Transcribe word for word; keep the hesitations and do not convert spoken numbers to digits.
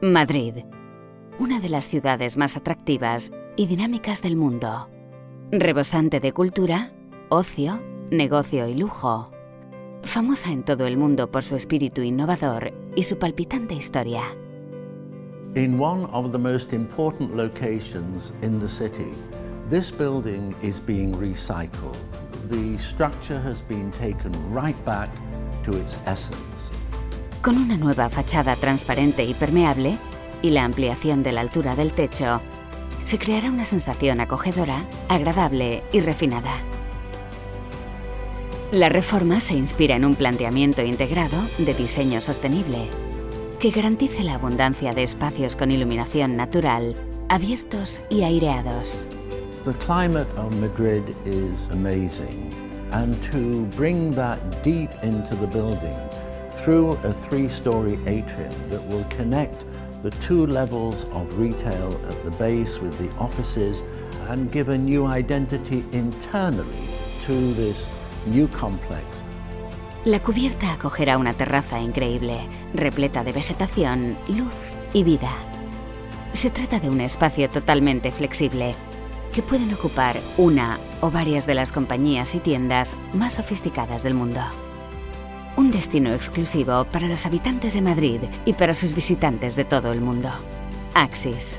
Madrid, una de las ciudades más atractivas y dinámicas del mundo, rebosante de cultura, ocio, negocio y lujo, famosa en todo el mundo por su espíritu innovador y su palpitante historia. In one of the most important locations in the city, this building is being recycled. The structure has been taken right back to its essence. Con una nueva fachada transparente y permeable y la ampliación de la altura del techo, se creará una sensación acogedora, agradable y refinada. La reforma se inspira en un planteamiento integrado de diseño sostenible que garantice la abundancia de espacios con iluminación natural, abiertos y aireados. The climate of Madrid is amazing, and to bring that deep into the building through a three-story atrium that will connect the two levels of retail at the base with the offices and give a new identity internally to this new complex. La cubierta acogerá una terraza increíble, repleta de vegetación, luz y vida. Se trata de un espacio totalmente flexible que pueden ocupar una o varias de las compañías y tiendas más sofisticadas del mundo. Un destino exclusivo para los habitantes de Madrid y para sus visitantes de todo el mundo. Axis.